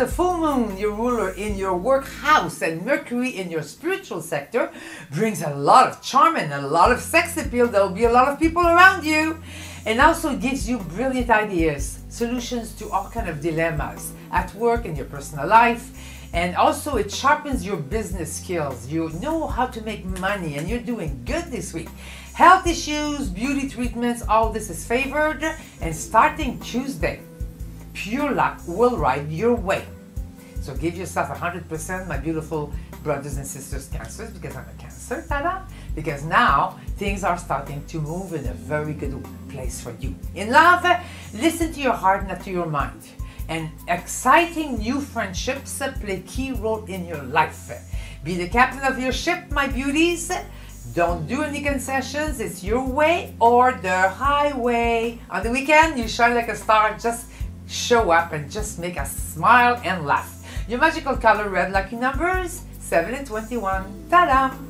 the full moon, your ruler in your workhouse, and Mercury in your spiritual sector, brings a lot of charm and a lot of sex appeal. There will be a lot of people around you. And also gives you brilliant ideas, solutions to all kinds of dilemmas at work, in your personal life. And also it sharpens your business skills. You know how to make money and you're doing good this week. Health issues, beauty treatments, all this is favored. And starting Tuesday, pure luck will ride your way. So give yourself 100%, my beautiful brothers and sisters Cancers, because I'm a Cancer, ta-da! Because now things are starting to move in a very good place for you. In love, listen to your heart, not to your mind. And exciting new friendships play key role in your life. Be the captain of your ship, my beauties. Don't do any concessions. It's your way or the highway. On the weekend, you shine like a star. Just show up and just make us smile and laugh. Your magical color red, lucky numbers 7 and 21. Ta-da!